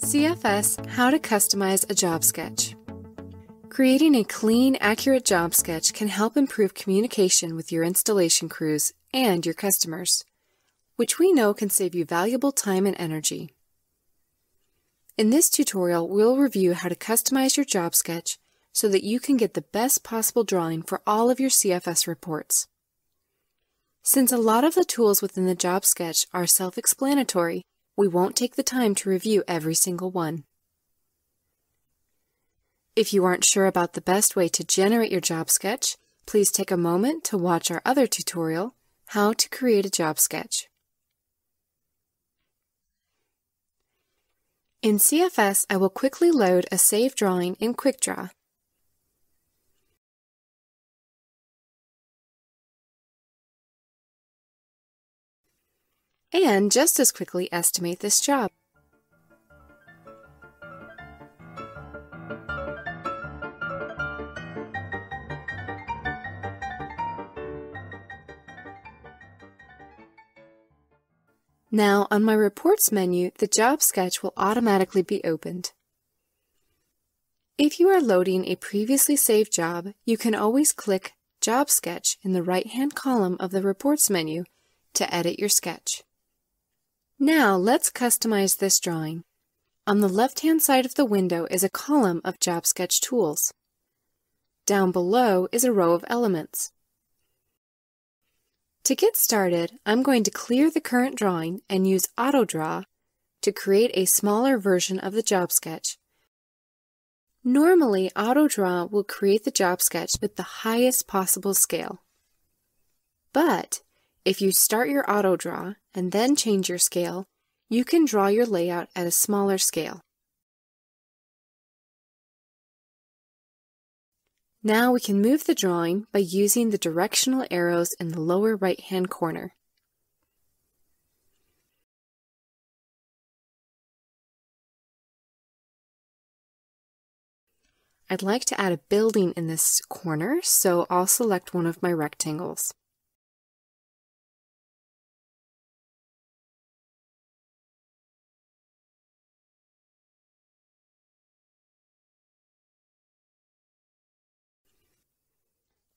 CFS, how to customize a job sketch. Creating a clean, accurate job sketch can help improve communication with your installation crews and your customers, which we know can save you valuable time and energy. In this tutorial, we'll review how to customize your job sketch so that you can get the best possible drawing for all of your CFS reports. Since a lot of the tools within the job sketch are self-explanatory, we won't take the time to review every single one. If you aren't sure about the best way to generate your job sketch, please take a moment to watch our other tutorial, How to Create a Job Sketch. In CFS, I will quickly load a saved drawing in Quickdraw. And just as quickly estimate this job. Now, on my Reports menu, the job sketch will automatically be opened. If you are loading a previously saved job, you can always click Job Sketch in the right-hand column of the Reports menu to edit your sketch. Now, let's customize this drawing. On the left-hand side of the window is a column of Job Sketch tools. Down below is a row of elements. To get started, I'm going to clear the current drawing and use AutoDraw to create a smaller version of the job sketch. Normally, AutoDraw will create the job sketch with the highest possible scale. But if you start your AutoDraw and then change your scale, you can draw your layout at a smaller scale. Now we can move the drawing by using the directional arrows in the lower right-hand corner. I'd like to add a building in this corner, so I'll select one of my rectangles.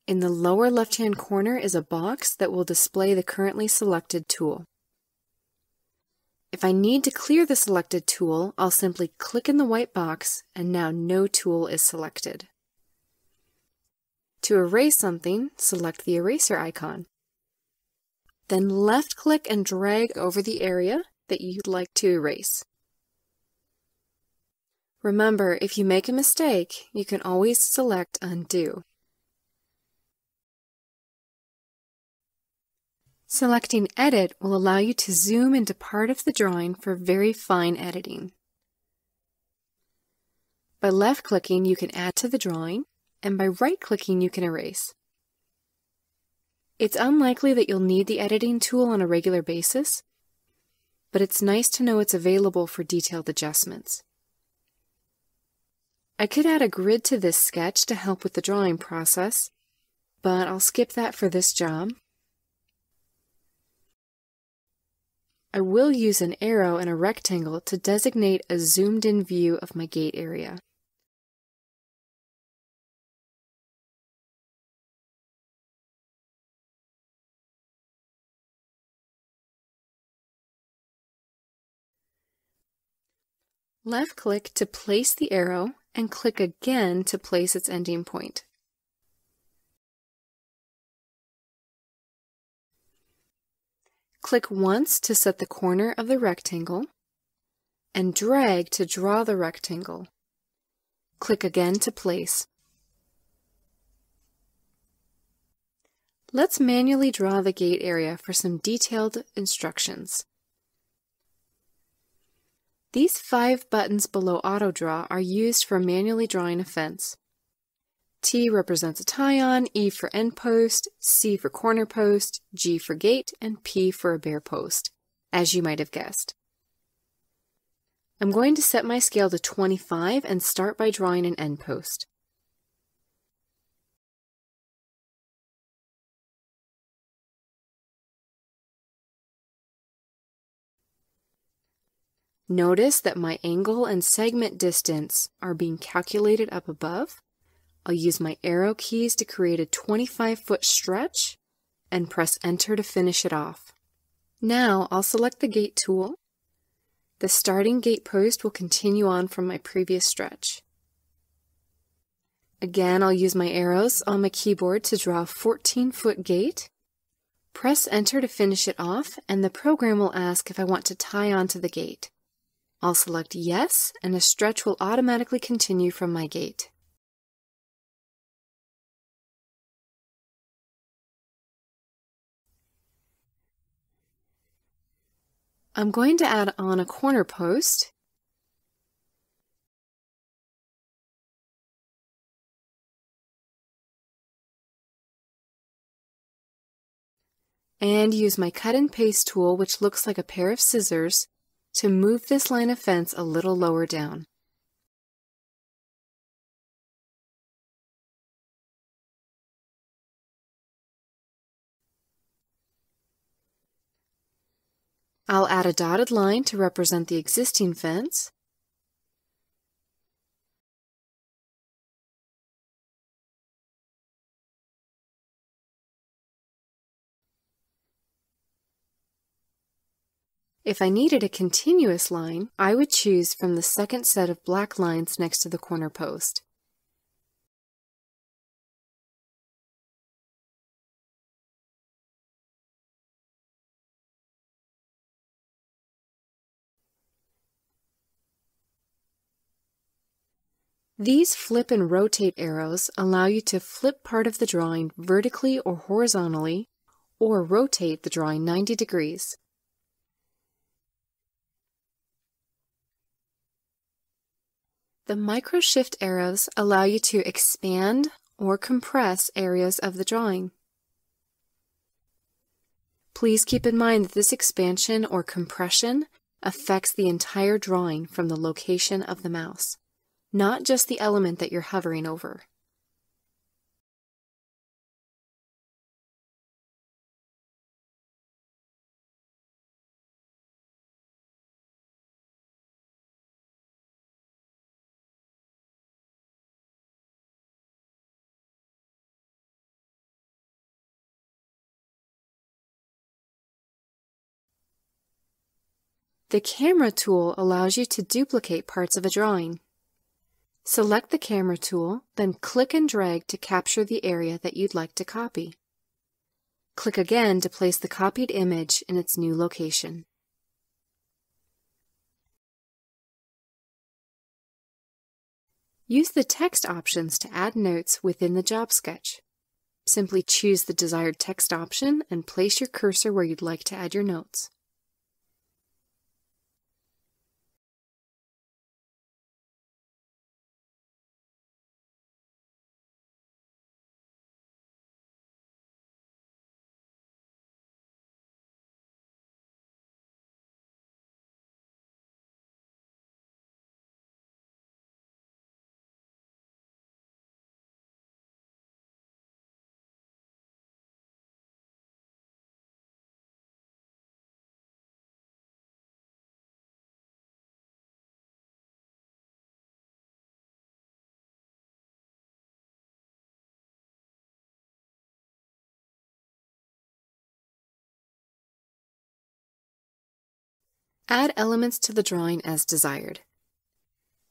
In the lower left-hand corner is a box that will display the currently selected tool. If I need to clear the selected tool, I'll simply click in the white box, and now no tool is selected. To erase something, select the eraser icon. Then left-click and drag over the area that you'd like to erase. Remember, if you make a mistake, you can always select Undo. Selecting Edit will allow you to zoom into part of the drawing for very fine editing. By left-clicking, you can add to the drawing, and by right-clicking, you can erase. It's unlikely that you'll need the editing tool on a regular basis, but it's nice to know it's available for detailed adjustments. I could add a grid to this sketch to help with the drawing process, but I'll skip that for this job. I will use an arrow and a rectangle to designate a zoomed-in view of my gate area. Left-click to place the arrow and click again to place its ending point. Click once to set the corner of the rectangle, and drag to draw the rectangle. Click again to place. Let's manually draw the gate area for some detailed instructions. These 5 buttons below AutoDraw are used for manually drawing a fence. T represents a tie-on, E for end post, C for corner post, G for gate, and P for a bare post, as you might have guessed. I'm going to set my scale to 25 and start by drawing an end post. Notice that my angle and segment distance are being calculated up above. I'll use my arrow keys to create a 25-foot stretch and press enter to finish it off. Now I'll select the gate tool. The starting gate post will continue on from my previous stretch. Again, I'll use my arrows on my keyboard to draw a 14-foot gate. Press enter to finish it off, and the program will ask if I want to tie onto the gate. I'll select yes, and the stretch will automatically continue from my gate. I'm going to add on a corner post. And use my cut and paste tool, which looks like a pair of scissors, to move this line of fence a little lower down. I'll add a dotted line to represent the existing fence. If I needed a continuous line, I would choose from the second set of black lines next to the corner post. These flip and rotate arrows allow you to flip part of the drawing vertically or horizontally, or rotate the drawing 90 degrees. The micro-shift arrows allow you to expand or compress areas of the drawing. Please keep in mind that this expansion or compression affects the entire drawing from the location of the mouse, not just the element that you're hovering over. The camera tool allows you to duplicate parts of a drawing. Select the camera tool, then click and drag to capture the area that you'd like to copy. Click again to place the copied image in its new location. Use the text options to add notes within the job sketch. Simply choose the desired text option and place your cursor where you'd like to add your notes. Add elements to the drawing as desired.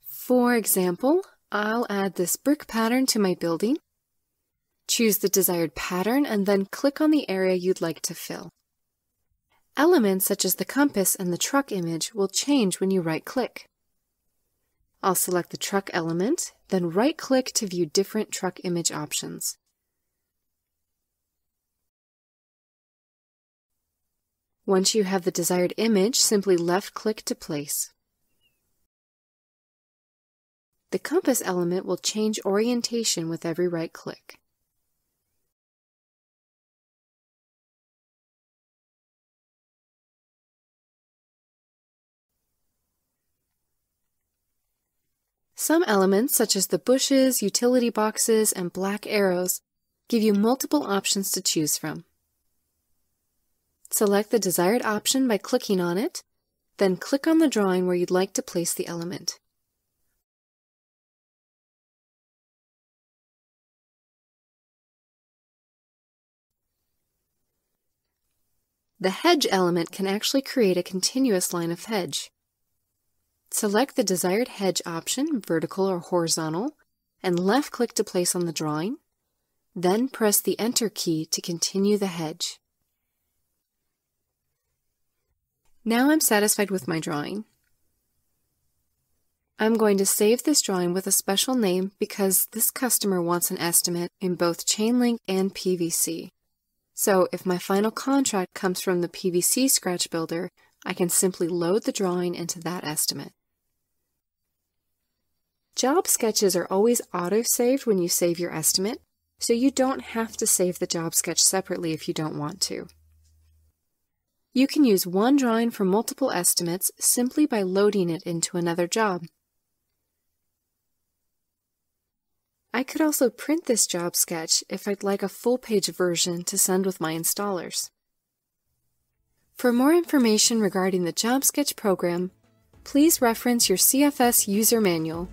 For example, I'll add this brick pattern to my building. Choose the desired pattern and then click on the area you'd like to fill. Elements such as the compass and the truck image will change when you right-click. I'll select the truck element, then right-click to view different truck image options. Once you have the desired image, simply left-click to place. The compass element will change orientation with every right-click. Some elements, such as the bushes, utility boxes, and black arrows, give you multiple options to choose from. Select the desired option by clicking on it, Then click on the drawing where you'd like to place the element. The hedge element can actually create a continuous line of hedge. Select the desired hedge option, vertical or horizontal, and left-click to place on the drawing. Then press the Enter key to continue the hedge. Now I'm satisfied with my drawing. I'm going to save this drawing with a special name because this customer wants an estimate in both chain link and PVC. So if my final contract comes from the PVC scratch builder, I can simply load the drawing into that estimate. Job sketches are always auto-saved when you save your estimate, so you don't have to save the job sketch separately if you don't want to. You can use one drawing for multiple estimates simply by loading it into another job. I could also print this job sketch if I'd like a full-page version to send with my installers. For more information regarding the job sketch program, please reference your CFS user manual.